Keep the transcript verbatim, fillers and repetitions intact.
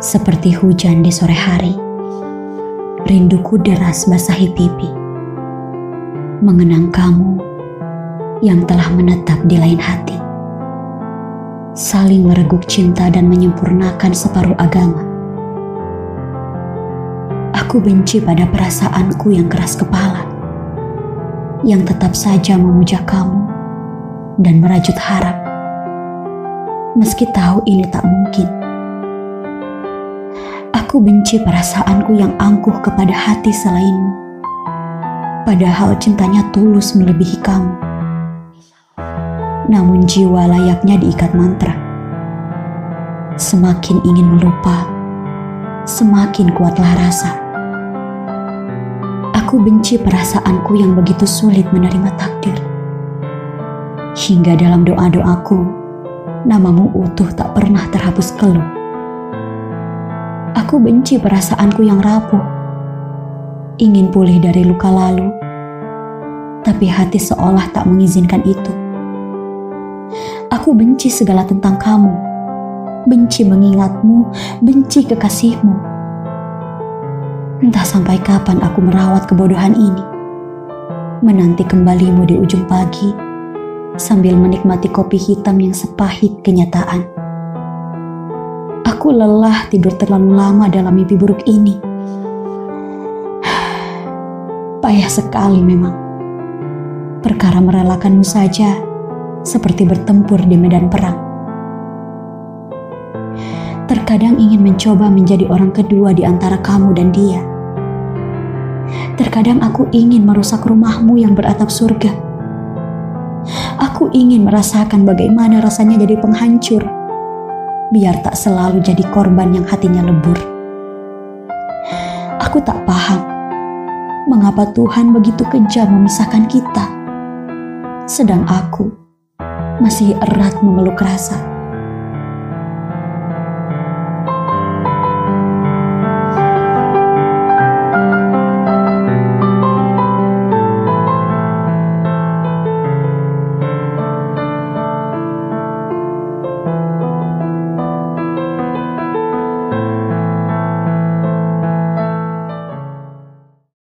seperti hujan di sore hari. Rinduku deras basahi pipi, mengenang kamu yang telah menetap di lain hati. Saling mereguk cinta dan menyempurnakan separuh agama. Aku benci pada perasaanku yang keras kepala, yang tetap saja memuja kamu dan merajut harap, meski tahu ini tak mungkin. Aku benci perasaanku yang angkuh kepada hati selainmu, padahal cintanya tulus melebihi kamu. Namun jiwa layaknya diikat mantra, semakin ingin melupa, semakin kuatlah rasa. Aku benci perasaanku yang begitu sulit menerima takdir, hingga dalam doa-doaku namamu utuh tak pernah terhapus keluh. Aku benci perasaanku yang rapuh, ingin pulih dari luka lalu, tapi hati seolah tak mengizinkan itu. Aku benci segala tentang kamu, benci mengingatmu, benci kekasihmu. Entah sampai kapan aku merawat kebodohan ini, menanti kembalimu di ujung pagi, sambil menikmati kopi hitam yang sepahit kenyataan. Aku lelah tidur terlalu lama dalam mimpi buruk ini. Payah sekali memang. Perkara merelakanmu saja seperti bertempur di medan perang. Terkadang ingin mencoba menjadi orang kedua di antara kamu dan dia. Terkadang aku ingin merusak rumahmu yang beratap surga. Aku ingin merasakan bagaimana rasanya jadi penghancur, biar tak selalu jadi korban yang hatinya lebur. Aku tak paham mengapa Tuhan begitu kejam memisahkan kita, sedang aku masih erat memeluk rasa.